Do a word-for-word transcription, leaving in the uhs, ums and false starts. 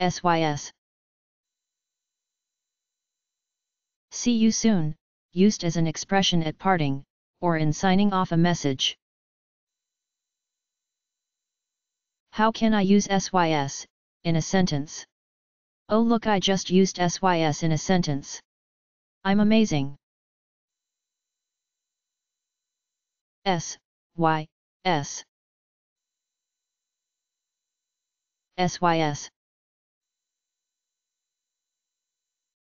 S Y S. See you soon, used as an expression at parting, or in signing off a message. How can I use S Y S in a sentence? Oh look, I just used S Y S in a sentence. I'm amazing. S Y S. S Y S.